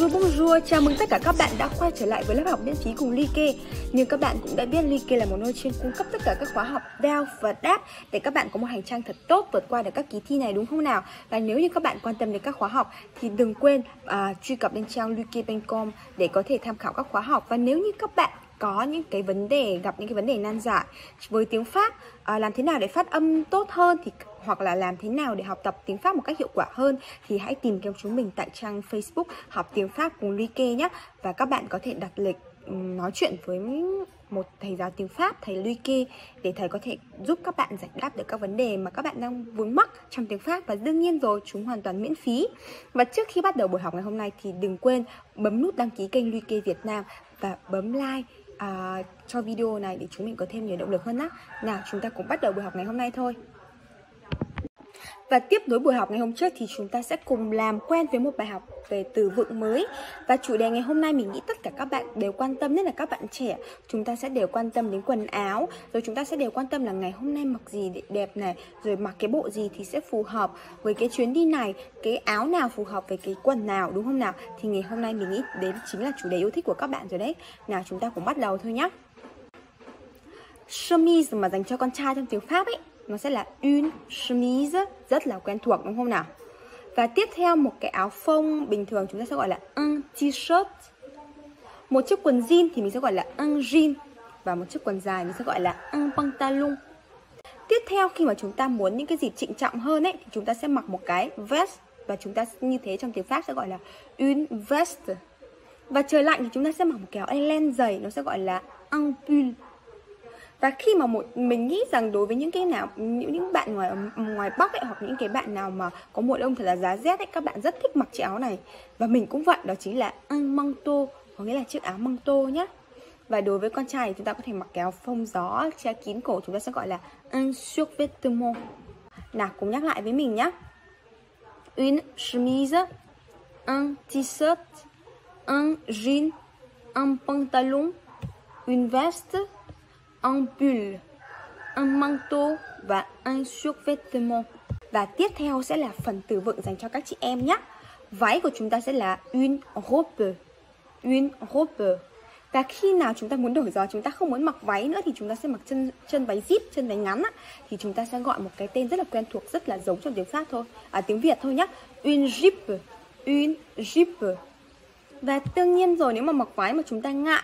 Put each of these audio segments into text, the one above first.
Bonjour, bonjour, chào mừng tất cả các bạn đã quay trở lại với lớp học miễn phí cùng Luqei. Nhưng các bạn cũng đã biết Luqei là một nơi chuyên cung cấp tất cả các khóa học đeo và đáp để các bạn có một hành trang thật tốt vượt qua được các kỳ thi này, đúng không nào? Và nếu như các bạn quan tâm đến các khóa học thì đừng quên truy cập lên trang Luqei.com để có thể tham khảo các khóa học. Và nếu như các bạn có những cái vấn đề, gặp những cái vấn đề nan giải với tiếng Pháp, làm thế nào để phát âm tốt hơn thì hoặc là làm thế nào để học tập tiếng Pháp một cách hiệu quả hơn thì hãy tìm kiếm chúng mình tại trang Facebook Học Tiếng Pháp cùng Luqei nhé. Và các bạn có thể đặt lịch nói chuyện với một thầy giáo tiếng Pháp, thầy Luqei, để thầy có thể giúp các bạn giải đáp được các vấn đề mà các bạn đang vướng mắc trong tiếng Pháp, và đương nhiên rồi, chúng hoàn toàn miễn phí. Và trước khi bắt đầu buổi học ngày hôm nay thì đừng quên bấm nút đăng ký kênh Luqei Việt Nam và bấm like cho video này để chúng mình có thêm nhiều động lực hơn á. Nào, chúng ta cũng bắt đầu buổi học ngày hôm nay thôi. Và tiếp nối buổi học ngày hôm trước thì chúng ta sẽ cùng làm quen với một bài học về từ vựng mới. Và chủ đề ngày hôm nay mình nghĩ tất cả các bạn đều quan tâm, nhất là các bạn trẻ. Chúng ta sẽ đều quan tâm đến quần áo, rồi chúng ta sẽ đều quan tâm là ngày hôm nay mặc gì để đẹp này, rồi mặc cái bộ gì thì sẽ phù hợp với cái chuyến đi này, cái áo nào phù hợp với cái quần nào, đúng không nào? Thì ngày hôm nay mình nghĩ đến chính là chủ đề yêu thích của các bạn rồi đấy. Nào, chúng ta cũng bắt đầu thôi nhé. Chemise mà dành cho con trai trong tiếng Pháp ấy, nó sẽ là une chemise, rất là quen thuộc đúng không nào? Và tiếp theo một cái áo phông bình thường chúng ta sẽ gọi là un t-shirt. Một chiếc quần jean thì mình sẽ gọi là un jean. Và một chiếc quần dài mình sẽ gọi là un pantalon. Tiếp theo khi mà chúng ta muốn những cái gì trịnh trọng hơn ấy, thì chúng ta sẽ mặc một cái vest. Và chúng ta như thế trong tiếng Pháp sẽ gọi là une veste. Và trời lạnh thì chúng ta sẽ mặc một cái áo len dày, nó sẽ gọi là un pull. Và khi mà mình nghĩ rằng đối với những cái nào những bạn ngoài Bắc ấy, hoặc những cái bạn nào mà có mùa đông thật là giá rét ấy, các bạn rất thích mặc chiếc áo này. Và mình cũng vậy, đó chính là un manteau, có nghĩa là chiếc áo măng tô nhé. Và đối với con trai thì chúng ta có thể mặc cái áo phông gió che kín cổ, chúng ta sẽ gọi là un survêtement. Nào, cùng nhắc lại với mình nhé. Une chemise, un t-shirt, un jean, un pantalon, une veste, un pull, un manteau và un survêtement. Và tiếp theo sẽ là phần từ vựng dành cho các chị em nhé. Váy của chúng ta sẽ là une robe, une robe. Và khi nào chúng ta muốn đổi gió, chúng ta không muốn mặc váy nữa thì chúng ta sẽ mặc chân váy zip, chân váy ngắn á, thì chúng ta sẽ gọi một cái tên rất là quen thuộc, rất là giống trong tiếng Pháp thôi, tiếng Việt thôi nhé. Une jupe, une jupe. Và đương nhiên rồi, nếu mà mặc váy mà chúng ta ngại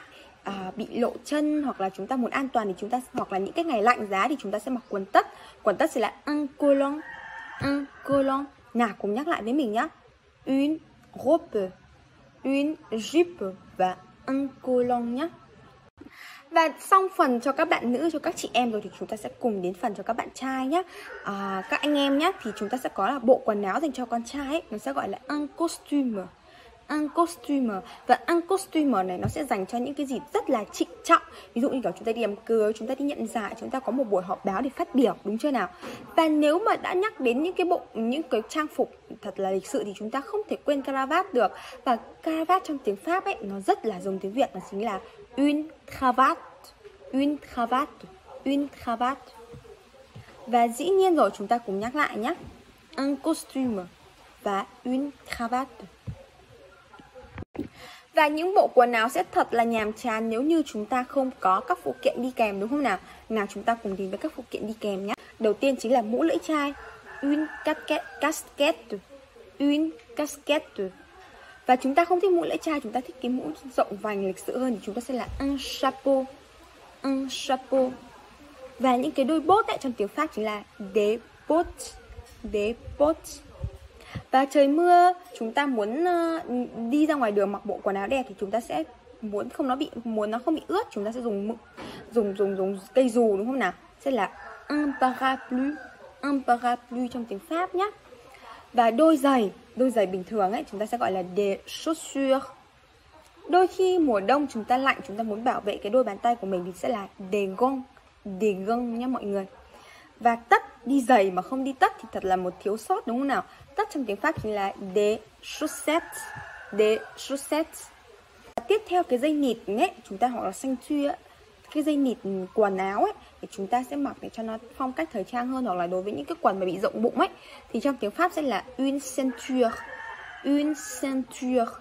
bị lộ chân, hoặc là chúng ta muốn an toàn thì chúng ta, hoặc là những cái ngày lạnh giá thì chúng ta sẽ mặc quần tất. Quần tất sẽ là un collant, un collant. Nào, cùng nhắc lại với mình nhé. Une robe, une jupe và un collant nhé. Và xong phần cho các bạn nữ, cho các chị em rồi thì chúng ta sẽ cùng đến phần cho các bạn trai nhé. Các anh em nhé, thì chúng ta sẽ có là bộ quần áo dành cho con trai ấy, nó sẽ gọi là un costume. Un costume. Và un costume này nó sẽ dành cho những cái dịp rất là trịnh trọng. Ví dụ như kiểu chúng ta đi đám cưới, chúng ta đi nhận giải, chúng ta có một buổi họp báo để phát biểu, đúng chưa nào? Và nếu mà đã nhắc đến những cái trang phục thật là lịch sự thì chúng ta không thể quên cravate được. Và cravate trong tiếng Pháp ấy, nó rất là giống tiếng Việt, nó chính là une cravate, une cravate, une cravate. Và dĩ nhiên rồi, chúng ta cùng nhắc lại nhé. Un costume và une cravate. Và những bộ quần áo sẽ thật là nhàm chán nếu như chúng ta không có các phụ kiện đi kèm, đúng không nào? Nào, chúng ta cùng đến với các phụ kiện đi kèm nhé. Đầu tiên chính là mũ lưỡi chai, une casquette, une casquette. Và chúng ta không thích mũ lưỡi chai, chúng ta thích cái mũ rộng vành lịch sự hơn thì chúng ta sẽ là un chapeau, un chapeau. Và những cái đôi bốt ấy, trong tiếng Pháp chính là des bottes, des bottes. Và trời mưa, chúng ta muốn đi ra ngoài đường mặc bộ quần áo đẹp thì chúng ta sẽ muốn nó không bị ướt, chúng ta sẽ dùng cây dù, đúng không nào? Sẽ là un parapluie trong tiếng Pháp nhé. Và đôi giày bình thường ấy, chúng ta sẽ gọi là des chaussures. Đôi khi mùa đông chúng ta lạnh, chúng ta muốn bảo vệ cái đôi bàn tay của mình thì sẽ là des gants nhé mọi người. Và tất, đi giày mà không đi tất thì thật là một thiếu sót, đúng không nào? Tất trong tiếng Pháp chính là des chaussettes, des chaussettes. Và tiếp theo cái dây nịt ấy, chúng ta, hoặc là ceinture, cái dây nịt quần áo ấy, thì chúng ta sẽ mặc để cho nó phong cách thời trang hơn, hoặc là đối với những cái quần mà bị rộng bụng ấy thì trong tiếng Pháp sẽ là une ceinture, une ceinture.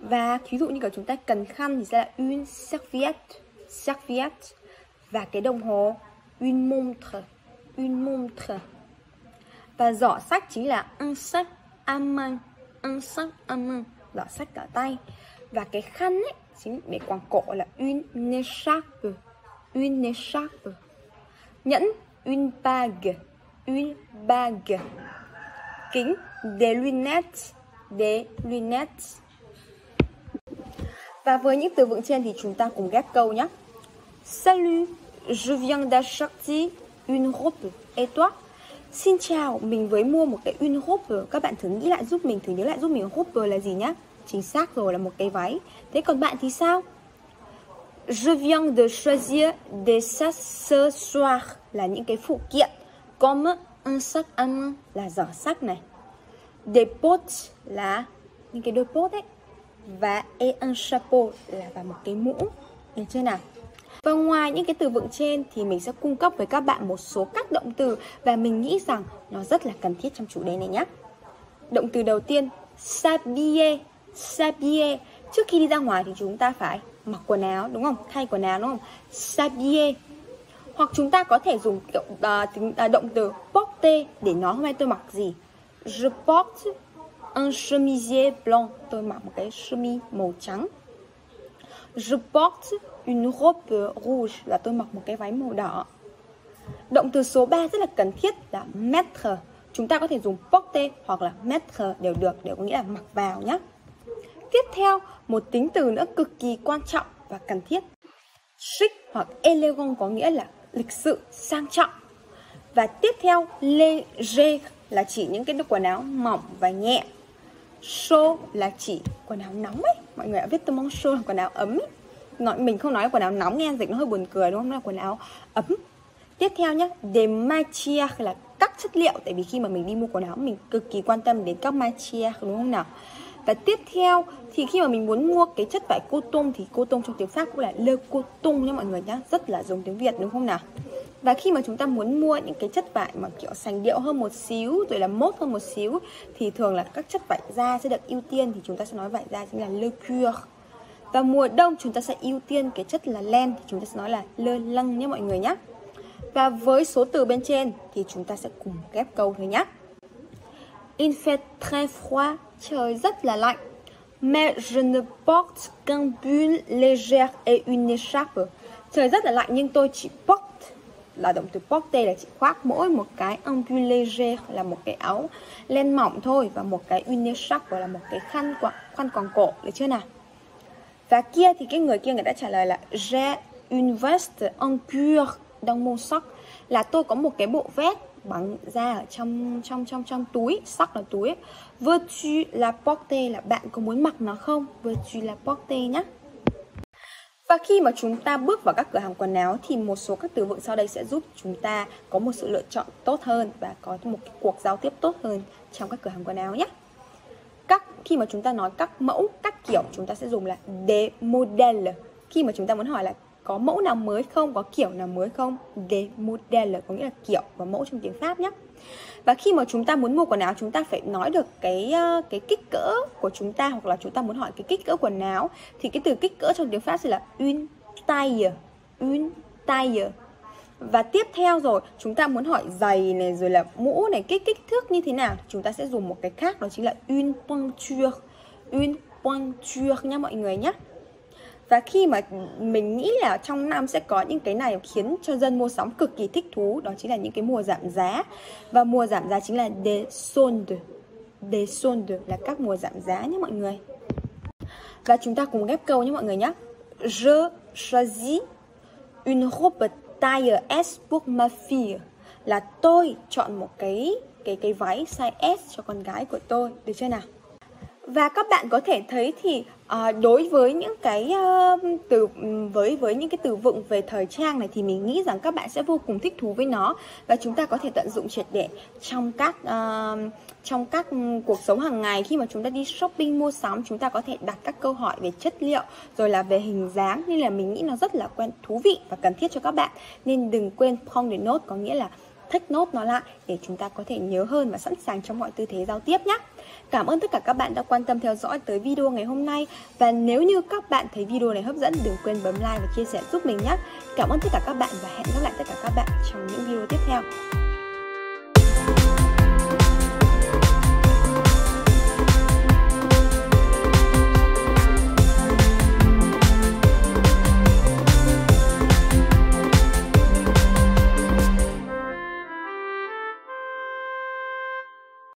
Và thí dụ như kiểu chúng ta cần khăn thì sẽ là une serviette, serviette. Và cái đồng hồ une montre, une montre. Và giỏ sách chính là un sac à main, un sac à main, giỏ sách cả tay. Và cái khăn ấy chính để quàng cổ là une écharpe, une écharpe. Nhẫn une bague, une bague. Kính des lunettes. Và với những từ vựng trên thì chúng ta cùng ghép câu nhé. Salut, je viens d'acheter une robe. Et toi? Xin chào, mình mới mua một cái une robe. Các bạn thử nghĩ lại giúp mình, robe là gì nhé? Chính xác rồi, là một cái váy. Thế còn bạn thì sao? Je viens de choisir des accessoires là những cái phụ kiện. Comme un sac à main là giỏ sách này. Des potes là những cái đôi pot ấy. Và et un chapeau là vào một cái mũ. Được chưa nào? Và ngoài những cái từ vựng trên thì mình sẽ cung cấp với các bạn một số các động từ và mình nghĩ rằng nó rất là cần thiết trong chủ đề này nhé. Động từ đầu tiên, s'habiller, s'habiller. Trước khi đi ra ngoài thì chúng ta phải mặc quần áo đúng không? Thay quần áo đúng không? S'habiller. Hoặc chúng ta có thể dùng động từ porter để nói hôm nay tôi mặc gì. Je porte un chemisier blanc. Tôi mặc một cái chemise màu trắng. Je porte une robe rouge. Là tôi mặc một cái váy màu đỏ. Động từ số 3 rất là cần thiết là mettre. Chúng ta có thể dùng porter hoặc là mettre đều được, đều có nghĩa là mặc vào nhé. Tiếp theo, một tính từ nữa cực kỳ quan trọng và cần thiết. Chic hoặc élégant có nghĩa là lịch sự, sang trọng. Và tiếp theo, léger là chỉ những cái quần áo mỏng và nhẹ. Chaud là chỉ quần áo nóng ấy. Mọi người đã biết tôi mong chaud là quần áo ấm ấy. Mình không nói quần áo nóng nghe dịch nó hơi buồn cười đúng không? Nó là quần áo ấm. Tiếp theo nhé, des matières là các chất liệu. Tại vì khi mà mình đi mua quần áo mình cực kỳ quan tâm đến các matières đúng không nào? Và tiếp theo thì khi mà mình muốn mua cái chất vải coton thì coton trong tiếng Pháp cũng là le coton nha mọi người nhá, rất là giống tiếng Việt đúng không nào? Và khi mà chúng ta muốn mua những cái chất vải mà kiểu sành điệu hơn một xíu, rồi là mốt hơn một xíu thì thường là các chất vải da sẽ được ưu tiên, thì chúng ta sẽ nói vải da chính là le cuir. Và mùa đông chúng ta sẽ ưu tiên cái chất là len thì chúng ta sẽ nói là le lin nhé mọi người nhá. Và với số từ bên trên thì chúng ta sẽ cùng ghép câu thôi nhá. Il fait très froid. Trời rất là lạnh. Mais je ne porte qu'un pull légère et une écharpe. Trời rất là lạnh nhưng tôi chỉ porte, là động từ porter là chỉ khoác mỗi một cái un pull légère là một cái áo len mỏng thôi, và một cái une écharpe là một cái khăn quàng cổ, được chưa nào? Và kia thì cái người kia người đã trả lời là j'ai une veste en cuir dans mon sac, là tôi có một cái bộ vest bằng da ở trong túi, sac là túi. Veux-tu la porter là bạn có muốn mặc nó không? Veux-tu la porter nhá. Và khi mà chúng ta bước vào các cửa hàng quần áo thì một số các từ vựng sau đây sẽ giúp chúng ta có một sự lựa chọn tốt hơn và có một cái cuộc giao tiếp tốt hơn trong các cửa hàng quần áo nhé. Khi mà chúng ta nói các mẫu, các kiểu chúng ta sẽ dùng là des modèles. Khi mà chúng ta muốn hỏi là có mẫu nào mới không, có kiểu nào mới không, des modèles có nghĩa là kiểu và mẫu trong tiếng Pháp nhé. Và khi mà chúng ta muốn mua quần áo chúng ta phải nói được cái kích cỡ của chúng ta, hoặc là chúng ta muốn hỏi cái kích cỡ quần áo thì cái từ kích cỡ trong tiếng Pháp sẽ là une taille, une taille. Và tiếp theo rồi chúng ta muốn hỏi giày này, rồi là mũ này, cái kích thước như thế nào thì chúng ta sẽ dùng một cái khác, đó chính là une pointure, une pointure nha mọi người nhé. Và khi mà mình nghĩ là trong năm sẽ có những cái này khiến cho dân mua sắm cực kỳ thích thú, đó chính là những cái mùa giảm giá. Và mùa giảm giá chính là des soldes là các mùa giảm giá nhé mọi người. Và chúng ta cùng ghép câu nhé mọi người nhé. Je choisis une robe taille S pour ma fille, là tôi chọn một cái váy size S cho con gái của tôi, được chưa nào? Và các bạn có thể thấy thì đối với những cái từ vựng về thời trang này thì mình nghĩ rằng các bạn sẽ vô cùng thích thú với nó, và chúng ta có thể tận dụng triệt để trong các cuộc sống hàng ngày. Khi mà chúng ta đi shopping mua sắm chúng ta có thể đặt các câu hỏi về chất liệu rồi là về hình dáng, nên là mình nghĩ nó rất là thú vị và cần thiết cho các bạn. Nên đừng quên prendre des notes có nghĩa là thách nốt nó lại để chúng ta có thể nhớ hơn và sẵn sàng trong mọi tư thế giao tiếp nhé. Cảm ơn tất cả các bạn đã quan tâm theo dõi tới video ngày hôm nay. Và nếu như các bạn thấy video này hấp dẫn, đừng quên bấm like và chia sẻ giúp mình nhé. Cảm ơn tất cả các bạn và hẹn gặp lại tất cả các bạn trong những video tiếp theo.